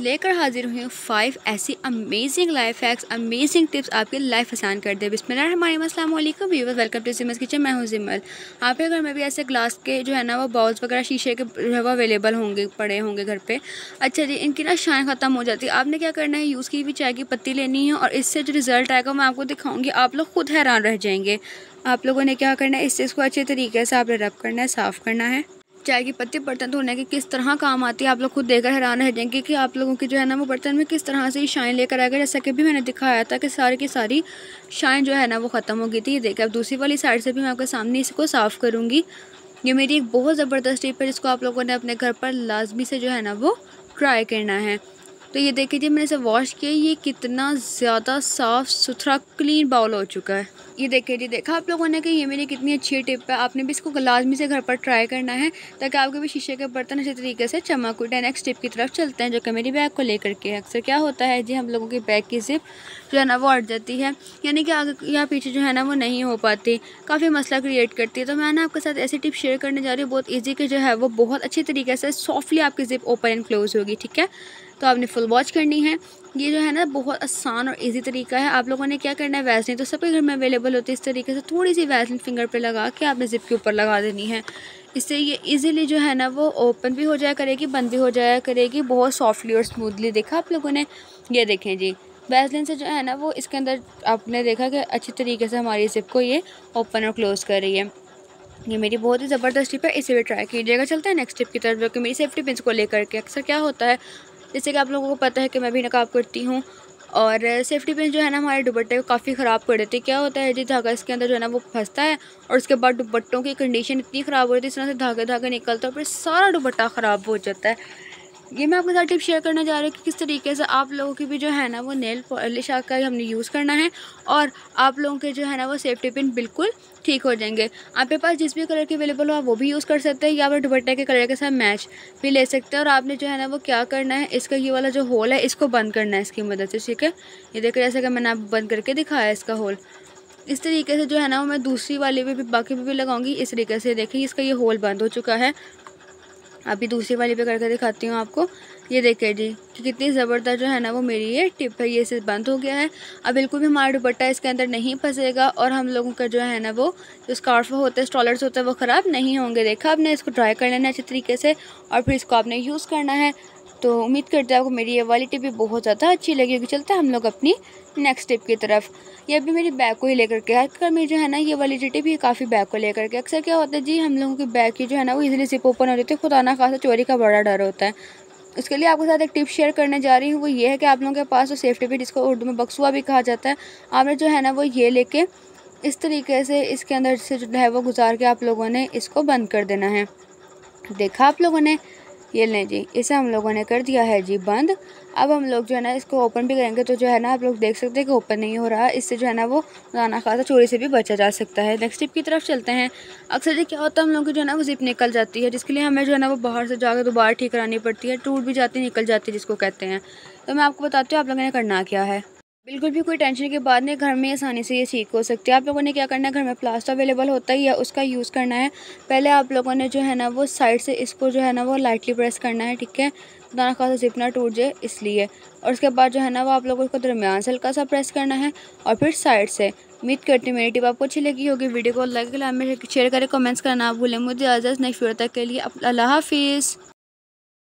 लेकर हाजिर हुई हूँ 5 ऐसी amazing life hacks, amazing tips आपकी लाइफ आसान कर दे। बिस्मिल्लाहिर्रहमानिर्रहीम, अस्सलाम वालेकुम viewers, welcome to Zimal's kitchen. मैं हूँ ज़िमल। आपके घर में भी ऐसे ग्लास के जो है ना वो बाउल्स वगैरह शीशे के जो है वो अवेलेबल होंगे, पड़े होंगे घर पे। अच्छा जी, इनकी ना शान ख़त्म हो जाती है। आपने क्या करना है, यूज़ की हुई चाय की पत्ती लेनी है और इससे जो रिज़ल्ट आएगा मैं आपको दिखाऊँगी, आप लोग खुद हैरान रह जाएंगे। आप लोगों ने क्या करना है, इससे इसको अच्छे तरीके से आपने रब करना है, साफ़ करना है। चाय की पत्ती बर्तन धोने के किस तरह काम आती है, आप लोग खुद देखकर हैरान रह जाएंगे कि आप लोगों की जो है ना वो बर्तन में किस तरह से शाइन लेकर आ गए। जैसा कि भी मैंने दिखाया था कि सारी की सारी शाइन जो है ना वो ख़त्म हो गई थी। ये देखिए, अब दूसरी वाली साइड से भी मैं आपके सामने इसको साफ़ करूँगी। ये मेरी एक बहुत ज़बरदस्त टिप है जिसको आप लोगों ने अपने घर पर लाजमी से जो है ना वो ट्राई करना है। तो ये देखिए जी, मैंने इसे वॉश किया, ये कितना ज़्यादा साफ़ सुथरा क्लीन बाउल हो चुका है। ये देखिए जी, देखा आप लोगों ने कि ये मेरी कितनी अच्छी टिप है। आपने भी इसको लाजमी से घर पर ट्राई करना है ताकि आपके भी शीशे के बर्तन अच्छे तरीके से चमक उठे। नेक्स्ट टिप की तरफ चलते हैं जो कि मेरी बैग को लेकर के। अक्सर क्या होता है जी, हम लोगों की बैग की ज़िप जो है ना वो अट जाती है, यानी कि आगे या पीछे जो है ना वो नहीं हो पाती, काफ़ी मसला क्रिएट करती है। तो मैं ना आपके साथ ऐसी टिप शेयर करने जा रही हूँ, बहुत ईजी के जो है वो बहुत अच्छे तरीके से सॉफ्टली आपकी ज़िप ओपन एंड क्लोज़ होगी। ठीक है, तो आपने फुल वॉच करनी है। ये जो है ना बहुत आसान और इजी तरीका है। आप लोगों ने क्या करना है, वैसलिन तो सबके घर में अवेलेबल होती है। इस तरीके से थोड़ी सी वैसलिन फिंगर पे लगा के आपने ज़िप के ऊपर लगा देनी है। इससे ये इजीली जो है ना वो ओपन भी हो जाया करेगी, बंद भी हो जाया करेगी, बहुत सॉफ्टली और स्मूथली। देखा आप लोगों ने, ये देखें जी, वैसलिन से जो है ना वो इसके अंदर आपने देखा कि अच्छी तरीके से हमारी ज़िप को ये ओपन और क्लोज़ कर रही है। ये मेरी बहुत ही ज़बरदस्त टिप है, इसे भी ट्राई कीजिएगा। चलते हैं नेक्स्ट टिप की तरफ जो कि मेरी सेफ्टी पिंस को लेकर के। अक्सर क्या होता है, जैसे कि आप लोगों को पता है कि मैं भी नकाब करती हूँ और सेफ्टी पिन जो है ना हमारे दुपट्टे को काफ़ी ख़राब कर देती है। क्या होता है जी, धागा इसके अंदर जो है ना वो फंसता है और उसके बाद दुपट्टों की कंडीशन इतनी ख़राब हो जाती है, इस तरह से धागे निकलते हैं और फिर सारा दुपट्टा ख़राब हो जाता है। ये मैं आपके साथ टिप शेयर करने जा रही हूँ कि किस तरीके से आप लोगों की भी जो है ना वो नेल पॉलिश का हमने यूज़ करना है और आप लोगों के जो है ना वो सेफ्टी पिन बिल्कुल ठीक हो जाएंगे। आपके पास जिस भी कलर के अवेलेबल हो आप वो भी यूज़ कर सकते हैं, या आप दुपट्टे के कलर के साथ मैच भी ले सकते हैं। और आपने जो है ना वो क्या करना है, इसका ये वाला जो होल है इसको बंद करना है इसकी मदद से। ठीक है, ये देखिए, जैसा कि मैंने आप बंद करके दिखाया इसका होल। इस तरीके से जो है ना वो मैं दूसरी वाले पे भी बाकी भी लगाऊंगी। इस तरीके से देखिए, इसका ये होल बंद हो चुका है। अभी दूसरी वाली पे करके दिखाती हूँ आपको। ये देखिए जी कि कितनी ज़बरदस्त जो है ना वो मेरी ये टिप है, ये इसे बंद हो गया है। अब बिल्कुल भी हमारा दुपट्टा इसके अंदर नहीं फंसेगा और हम लोगों का जो है ना वो जो स्कार्फ होते हैं, स्टॉलर्स होते हैं, वो ख़राब नहीं होंगे। देखा आपने, इसको ट्राई कर लेना अच्छे तरीके से और फिर इसको आपने यूज़ करना है। तो उम्मीद करते हैं आपको मेरी ये वाली टिप भी बहुत ज़्यादा अच्छी लगेगी। चलते हैं हम लोग अपनी नेक्स्ट टिप की तरफ। ये भी मेरी बैग को ही लेकर के, आजकल मेरी जो है ना ये वाली टिप भी काफ़ी बैग को लेकर के। अक्सर क्या होता है जी, हम लोगों की बैग की जो है ना वो इजीली ज़िप ओपन हो जाती है, खुदा ना खासा चोरी का बड़ा डर होता है। उसके लिए आपके साथ एक टिप शेयर करने जा रही हूँ। वो ये है कि आप लोगों के पास जो सेफ्टी पिन, जिसको उर्दू में बक्सुआ भी कहा जाता है, आपने जो है ना वो ये लेके इस तरीके से इसके अंदर से जो है वो गुजार के आप लोगों ने इसको बंद कर देना है। देखा आप लोगों ने, ये लें जी, इसे हम लोगों ने कर दिया है जी बंद। अब हम लोग जो है ना इसको ओपन भी करेंगे तो जो है ना आप लोग देख सकते हैं कि ओपन नहीं हो रहा है। इससे जो है ना वो खाना खासा चोरी से भी बचा जा सकता है। नेक्स्ट टिप की तरफ चलते हैं। अक्सर जी क्या होता है, हम लोगों की जो है ना वो ज़िप निकल जाती है, जिसके लिए हमें जो है ना वो बाहर से जाकर दोबारा ठीक करानी पड़ती है, टूट भी जाती है, निकल जाती है जिसको कहते हैं। तो मैं आपको बताती हूँ आप लोगों ने करना क्या है। बिल्कुल भी कोई टेंशन की बात नहीं, घर में आसानी से ये ठीक हो सकती है। आप लोगों ने क्या करना है, घर में प्लास्टर अवेलेबल होता है या उसका यूज़ करना है। पहले आप लोगों ने जो है ना वो साइड से इसको जो है ना वो लाइटली प्रेस करना है। ठीक है, दाना खासा ज़िप ना टूट जाए इसलिए। और उसके बाद जो है ना वो आप लोगों को दरमियान से हल्का सा प्रेस करना है और फिर साइड से। उम्मीद करती हूँ मेरी टिप आपको अच्छी लगी होगी। वीडियो को लाइक करें, शेयर करें, कमेंट्स करना ना भूलें। मुझे इजाज़त, नेक्स्ट वीडियो तक के लिए अल्लाह हाफिज़।